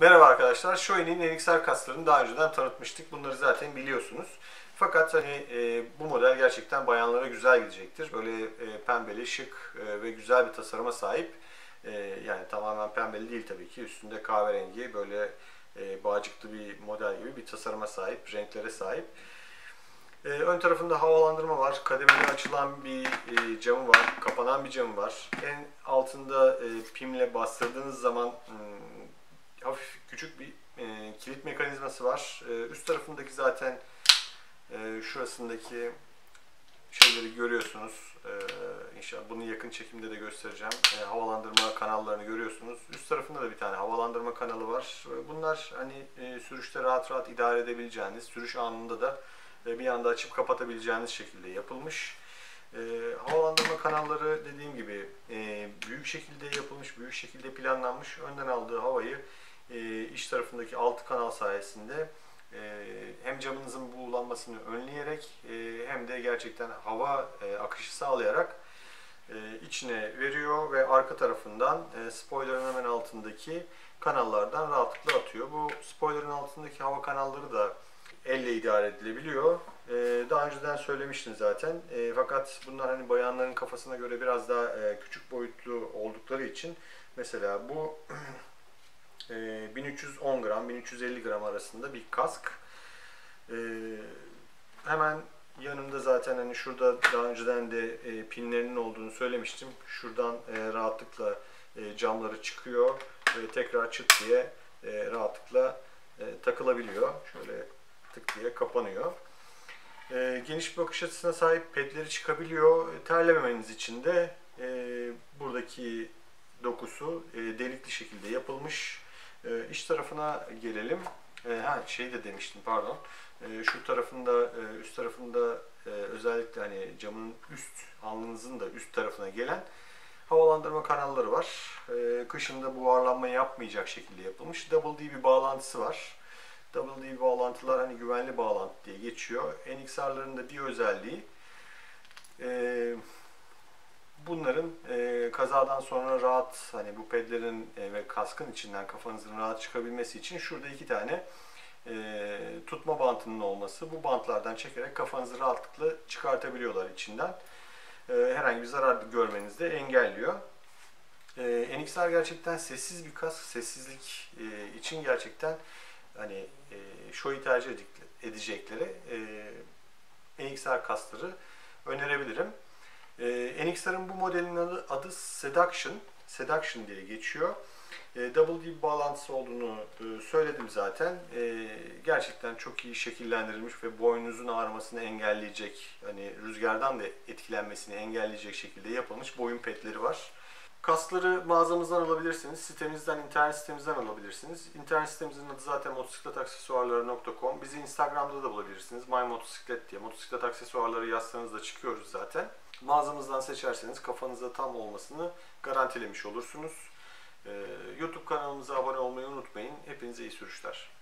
Merhaba arkadaşlar, Shoei'nin NXR kaslarını daha önceden tanıtmıştık. Bunları zaten biliyorsunuz. Fakat hani bu model gerçekten bayanlara güzel gidecektir. Böyle pembeli, şık ve güzel bir tasarıma sahip. Yani tamamen pembeli değil tabii ki. Üstünde kahverengi, böyle bağcıklı bir model gibi bir tasarıma sahip, renklere sahip. Ön tarafında havalandırma var, kademeli açılan bir camı var, kapanan bir camı var. En altında pimle bastırdığınız zaman hafif küçük bir kilit mekanizması var. Üst tarafındaki zaten şurasındaki şeyleri görüyorsunuz. İnşallah bunu yakın çekimde de göstereceğim. Havalandırma kanallarını görüyorsunuz. Üst tarafında da bir tane havalandırma kanalı var. Bunlar hani sürüşte rahat rahat idare edebileceğiniz, sürüş anında da bir anda açıp kapatabileceğiniz şekilde yapılmış. Havalandırma kanalları dediğim gibi büyük şekilde yapılmış, büyük şekilde planlanmış. Önden aldığı havayı iç tarafındaki alt kanal sayesinde hem camınızın buğulanmasını önleyerek hem de gerçekten hava akışı sağlayarak içine veriyor ve arka tarafından spoiler'ın hemen altındaki kanallardan rahatlıkla atıyor. Bu spoiler'ın altındaki hava kanalları da elle idare edilebiliyor. Daha önceden söylemiştim zaten. Fakat bunlar hani bayanların kafasına göre biraz daha küçük boyutlu oldukları için mesela bu 1310 gram, 1350 gram arasında bir kask. Hemen yanımda zaten hani şurada daha önceden de pinlerinin olduğunu söylemiştim. Şuradan rahatlıkla camları çıkıyor ve tekrar çıt diye rahatlıkla takılabiliyor. Şöyle tık diye kapanıyor. Geniş bir bakış açısına sahip, pedleri çıkabiliyor. Terlememeniz için de buradaki dokusu delikli şekilde yapılmış. İç tarafına gelelim. Şey de demiştim, pardon. Şu tarafında, üst tarafında özellikle hani camın üst, alnınızın da üst tarafına gelen havalandırma kanalları var. Kışında buharlanma yapmayacak şekilde yapılmış. Double D bir bağlantısı var. Double D bağlantılar hani güvenli bağlantı diye geçiyor. NXR'ların da bir özelliği bunların kazadan sonra rahat, hani bu pedlerin ve kaskın içinden kafanızın rahat çıkabilmesi için şurada iki tane tutma bantının olması. Bu bantlardan çekerek kafanızı rahatlıkla çıkartabiliyorlar içinden. Herhangi bir zarar görmenizi de engelliyor. NXR gerçekten sessiz bir kask. Sessizlik için gerçekten hani Shoei tercih edecekleri NXR kasları önerebilirim. NXR'ın bu modelin adı Seduction. Seduction diye geçiyor. Double D bağlantısı olduğunu söyledim zaten. Gerçekten çok iyi şekillendirilmiş ve boynunuzun ağrımasını engelleyecek, hani rüzgardan da etkilenmesini engelleyecek şekilde yapılmış boyun petleri var. Kaskları mağazamızdan alabilirsiniz, sitemizden, internet sitemizden alabilirsiniz. İnternet sitemizin adı zaten motosikletaksesuarları.com. Bizi Instagram'da da bulabilirsiniz. MyMotosiklet diye motosiklet aksesuarları yazsanız da çıkıyoruz zaten. Mağazamızdan seçerseniz kafanıza tam olmasını garantilemiş olursunuz. YouTube kanalımıza abone olmayı unutmayın. Hepinize iyi sürüşler.